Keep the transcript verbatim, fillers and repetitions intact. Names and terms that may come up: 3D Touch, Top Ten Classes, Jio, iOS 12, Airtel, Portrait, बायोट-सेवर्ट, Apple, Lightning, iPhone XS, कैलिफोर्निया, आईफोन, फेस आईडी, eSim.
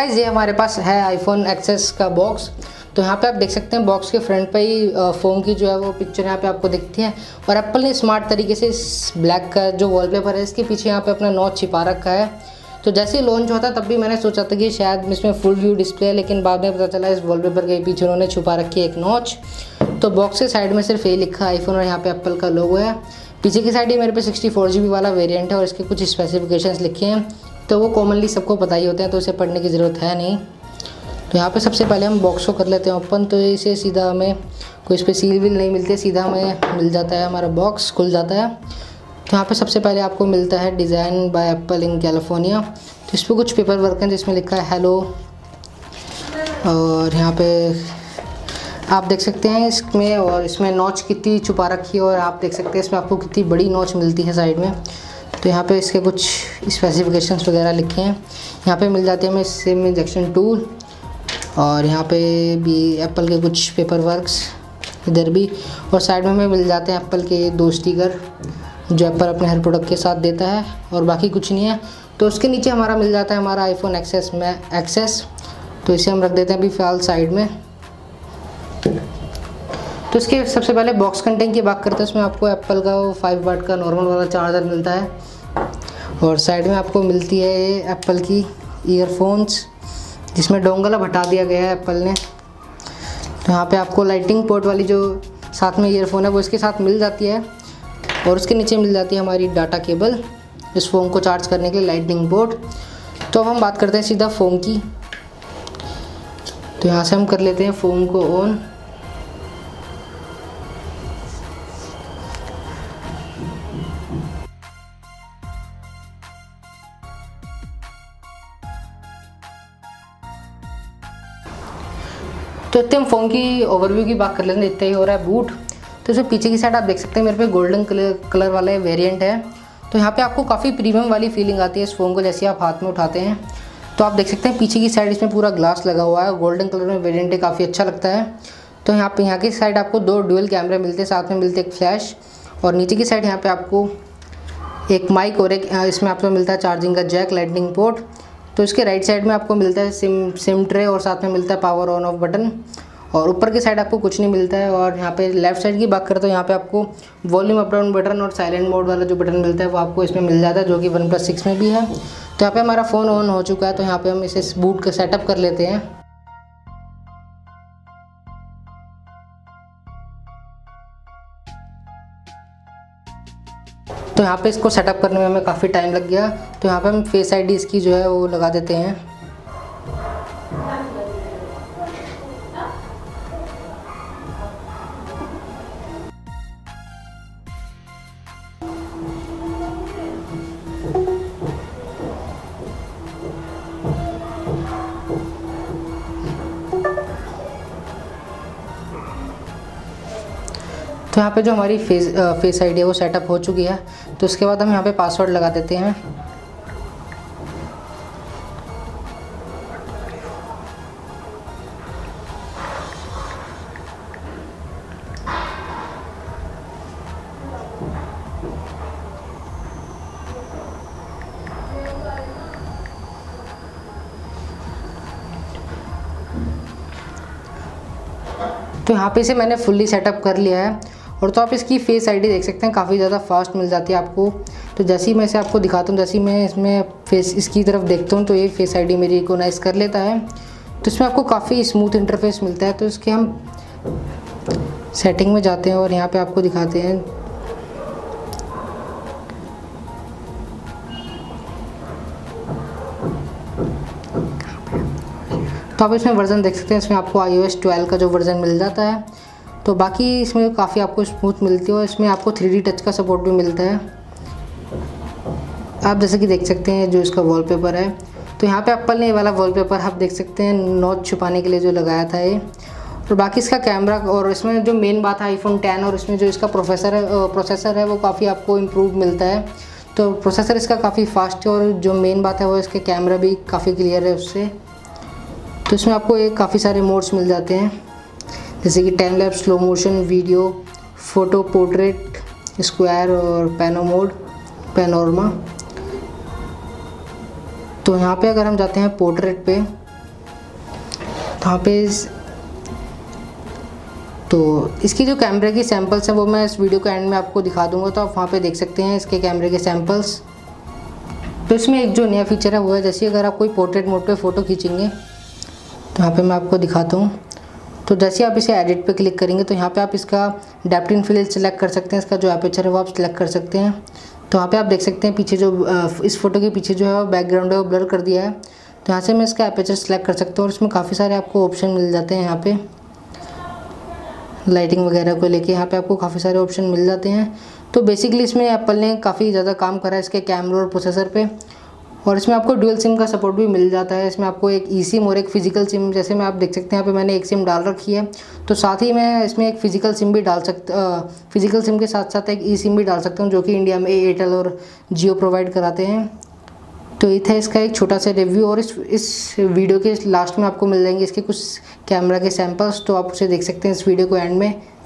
Guys ये हमारे पास है आईफोन एक्सेस का बॉक्स। तो यहाँ पे आप देख सकते हैं बॉक्स के फ्रंट पे ही फ़ोन की जो है वो पिक्चर यहाँ पे आपको दिखती है। और एप्पल ने स्मार्ट तरीके से इस ब्लैक का जो वॉलपेपर है इसके पीछे यहाँ पे अपना नॉच छिपा रखा है। तो जैसे ही लॉन्च हुआ था तब भी मैंने सोचा था कि शायद इसमें फुल व्यू डिस्प्ले है, लेकिन बाद में पता चला इस वॉलपेपर के पीछे उन्होंने छुपा रखी है एक नॉच। तो बॉक्स के साइड में सिर्फ ये लिखा आईफोन और यहाँ पे एप्पल का लोगो है। पीछे की साइड ही मेरे पे सिक्सटी फोर जी बी वाला वेरियंट है और इसके कुछ स्पेसिफिकेशंस लिखे हैं, तो वो कॉमनली सबको पता ही होते हैं, तो उसे पढ़ने की ज़रूरत है नहीं। तो यहाँ पे सबसे पहले हम बॉक्स को कर लेते हैं ओपन। तो इसे सीधा हमें कोई इस पर सील वील नहीं मिलती, सीधा हमें मिल जाता है हमारा बॉक्स, खुल जाता है। तो यहाँ पे सबसे पहले आपको मिलता है design by Apple in कैलिफोर्निया। तो इस पर कुछ पेपर वर्क है जिसमें लिखा है हेलो। और यहाँ पे आप देख सकते हैं इसमें, और इसमें नॉच कितनी छुपा रखी है और आप देख सकते हैं इसमें आपको कितनी बड़ी नॉच मिलती है साइड में। तो यहाँ पे इसके कुछ स्पेसिफिकेशंस वगैरह लिखे हैं। यहाँ पे मिल जाते हैं हमें सिम इंजेक्शन टूल, और यहाँ पे भी एप्पल के कुछ पेपर वर्क्स इधर भी, और साइड में हमें मिल जाते हैं एप्पल के दो स्टिकर जो एप्पल अपने हर प्रोडक्ट के साथ देता है, और बाकी कुछ नहीं है। तो उसके नीचे हमारा मिल जाता है हमारा आईफोन एक्सेस में एक्सेस, तो इसे हम रख देते हैं अभी फ़िलहाल साइड में। तो इसके सबसे पहले बॉक्स कंटेंट की बात करते हैं। उसमें आपको एप्पल का वो फाइव वाट का नॉर्मल वाला चार्जर मिलता है, और साइड में आपको मिलती है एप्पल की ईयरफोन्स जिसमें डोंगल अब हटा दिया गया है एप्पल ने। तो यहाँ पे आपको लाइटिंग पोर्ट वाली जो साथ में ईयरफोन है वो इसके साथ मिल जाती है, और उसके नीचे मिल जाती है हमारी डाटा केबल इस फ़ोन को चार्ज करने के लिए, लाइटिंग पोर्ट। तो अब हम बात करते हैं सीधा फ़ोन की। तो यहाँ से हम कर लेते हैं फ़ोन को ऑन। तो इतने हम फ़ोन की ओवरव्यू की बात कर लेते हैं। इतना ही हो रहा है बूट। तो इसमें पीछे की साइड आप देख सकते हैं मेरे पे गोल्डन कलर कलर वाला वेरिएंट है। तो यहाँ पे आपको काफ़ी प्रीमियम वाली फीलिंग आती है इस फ़ोन को जैसे आप हाथ में उठाते हैं। तो आप देख सकते हैं पीछे की साइड इसमें पूरा ग्लास लगा हुआ है, गोल्डन कलर में वेरियंट है, काफ़ी अच्छा लगता है। तो यहाँ पर यहाँ की साइड आपको दो डुअल कैमरे मिलते हैं, साथ में मिलते एक फ्लैश, और नीचे की साइड यहाँ पर आपको एक माइक और एक इसमें आपको मिलता है चार्जिंग का जैक, लाइटनिंग पोर्ट। तो इसके राइट साइड में आपको मिलता है सिम सिम ट्रे, और साथ में मिलता है पावर ऑन ऑफ बटन, और ऊपर की साइड आपको कुछ नहीं मिलता है। और यहाँ पे लेफ्ट साइड की बात करते हैं, यहाँ पे आपको वॉल्यूम अप डाउन बटन और साइलेंट मोड वाला जो बटन मिलता है वो आपको इसमें मिल जाता है, जो कि वन प्लस सिक्स में भी है। तो यहाँ पे हमारा फ़ोन ऑन हो चुका है। तो यहाँ पर हम इसे बूट का सेटअप कर लेते हैं। तो यहाँ पे इसको सेटअप करने में हमें काफ़ी टाइम लग गया। तो यहाँ पे हम फेस आईडी इसकी जो है वो लगा देते हैं। तो यहाँ पे जो हमारी फेस फेस आईडी है वो सेटअप हो चुकी है। तो उसके बाद हम यहाँ पे पासवर्ड लगा देते हैं। तो यहाँ पे इसे मैंने फुल्ली सेटअप कर लिया है, और तो आप इसकी फेस आईडी देख सकते हैं काफ़ी ज़्यादा फास्ट मिल जाती है आपको। तो जैसे ही मैं इसे आपको दिखाता हूँ, जैसे ही मैं इसमें फेस इसकी तरफ देखता हूँ तो ये फेस आईडी मेरी रिकॉग्नाइज कर लेता है। तो इसमें आपको काफ़ी स्मूथ इंटरफेस मिलता है। तो इसके हम सेटिंग में जाते हैं और यहाँ पे आपको दिखाते हैं। तो आप इसमें वर्जन देख सकते हैं, इसमें आपको आई ओ एस ट्वेल्व का जो वर्जन मिल जाता है। तो बाकी इसमें काफ़ी आपको स्मूथ मिलती है, और इसमें आपको थ्री डी टच का सपोर्ट भी मिलता है। आप जैसे कि देख सकते हैं जो इसका वॉलपेपर है, तो यहाँ पे एप्पल ने ये वाला वॉलपेपर आप देख सकते हैं नॉच छुपाने के लिए जो लगाया था ये। और बाकी इसका कैमरा, और इसमें जो मेन बात है आईफोन टेन, और इसमें जो इसका प्रोसेसर है प्रोसेसर है वो काफ़ी आपको इम्प्रूव मिलता है। तो प्रोसेसर इसका काफ़ी फास्ट है, और जो मेन बात है वो इसके कैमरा भी काफ़ी क्लियर है उससे। तो इसमें आपको ये काफ़ी सारे मोड्स मिल जाते हैं, जैसे कि time lapse, slow motion, video, photo, portrait, square और पैनो मोड, पैनोरमा। तो यहाँ पे अगर हम जाते हैं पोर्ट्रेट पे, यहाँ पे तो इसकी जो कैमरे की सैम्पल्स हैं वो मैं इस वीडियो के एंड में आपको दिखा दूंगा, तो आप वहाँ पे देख सकते हैं इसके कैमरे के सैम्पल्स। तो इसमें एक जो नया फीचर है वो है, जैसे अगर आप कोई पोर्ट्रेट मोड पे फ़ोटो खींचेंगे तो यहाँ पे मैं आपको दिखाता हूँ। तो जैसे आप इसे एडिट पे क्लिक करेंगे तो यहाँ पे आप इसका डेप्थ इन फील्ड सेलेक्ट कर सकते हैं, इसका जो एपर्चर है वो आप सेलेक्ट कर सकते हैं। तो यहाँ पर आप देख सकते हैं पीछे जो इस फोटो के पीछे जो है वो बैकग्राउंड है वो ब्लर कर दिया है, तो यहाँ से मैं इसका एपर्चर सेलेक्ट कर सकता हूँ। और इसमें काफ़ी सारे आपको ऑप्शन मिल जाते हैं, यहाँ पर लाइटिंग वगैरह को लेके यहाँ पे आपको काफ़ी सारे ऑप्शन मिल जाते हैं। तो बेसिकली इसमें एप्पल ने काफ़ी ज़्यादा काम करा है इसके कैमरे और प्रोसेसर पे, और इसमें आपको डुअल सिम का सपोर्ट भी मिल जाता है। इसमें आपको एक ई सिम और एक फ़िज़िकल सिम, जैसे मैं आप देख सकते हैं यहाँ पे मैंने एक सिम डाल रखी है, तो साथ ही मैं इसमें एक फ़िज़िकल सिम भी डाल सकता फ़िज़िकल सिम के साथ साथ एक ई सिम भी डाल सकता हूँ, जो कि इंडिया में एयरटेल और जियो प्रोवाइड कराते हैं। तो ये था इसका एक छोटा सा रिव्यू, और इस इस वीडियो के लास्ट में आपको मिल जाएंगे इसके कुछ कैमरा के सैम्पल्स, तो आप उसे देख सकते हैं इस वीडियो को एंड में।